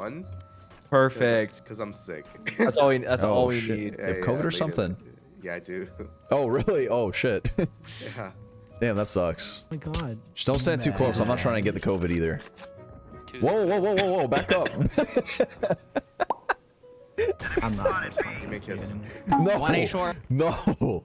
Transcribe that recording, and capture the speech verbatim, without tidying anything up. one. Perfect. Because I'm sick. That's all we, that's oh, all we shit. need. Yeah, you have COVID yeah, or something? It. Yeah, I do. Oh, really? Oh, shit. Yeah. Damn, that sucks. Oh, my God. Just don't stand Man. too close. I'm not trying to get the COVID either. Dude. Whoa, whoa, whoa, whoa, whoa. Back up. I'm not. Make no. No.